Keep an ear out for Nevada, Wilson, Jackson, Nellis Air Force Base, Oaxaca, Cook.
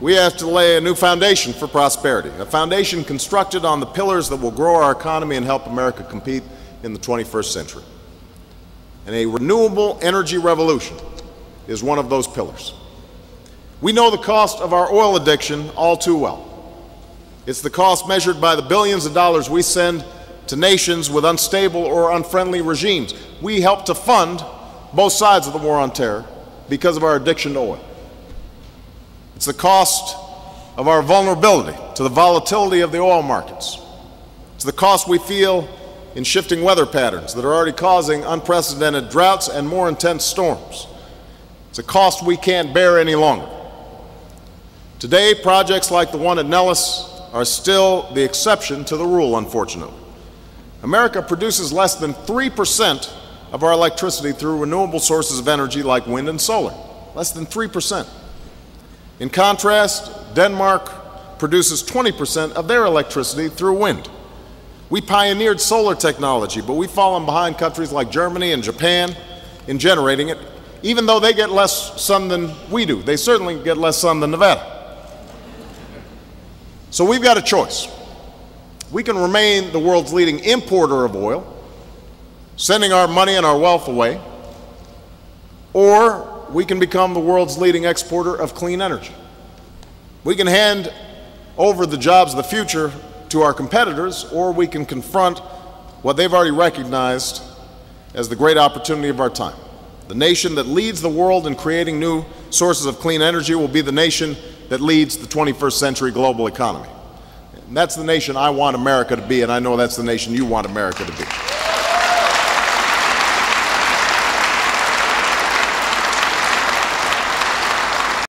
we have to lay a new foundation for prosperity, a foundation constructed on the pillars that will grow our economy and help America compete in the 21st century. And a renewable energy revolution is one of those pillars. We know the cost of our oil addiction all too well. It's the cost measured by the billions of dollars we send to nations with unstable or unfriendly regimes. We help to fund both sides of the war on terror because of our addiction to oil. It's the cost of our vulnerability to the volatility of the oil markets. It's the cost we feel in shifting weather patterns that are already causing unprecedented droughts and more intense storms. It's a cost we can't bear any longer. Today, projects like the one at Nellis are still the exception to the rule, unfortunately. America produces less than 3% of our electricity through renewable sources of energy like wind and solar. Less than 3%. In contrast, Denmark produces 20% of their electricity through wind. We pioneered solar technology, but we've fallen behind countries like Germany and Japan in generating it, even though they get less sun than we do. They certainly get less sun than Nevada. So we've got a choice. We can remain the world's leading importer of oil, sending our money and our wealth away, or we can become the world's leading exporter of clean energy. We can hand over the jobs of the future to our competitors, or we can confront what they've already recognized as the great opportunity of our time. The nation that leads the world in creating new sources of clean energy will be the nation that leads the 21st century global economy. And that's the nation I want America to be, and I know that's the nation you want America to be.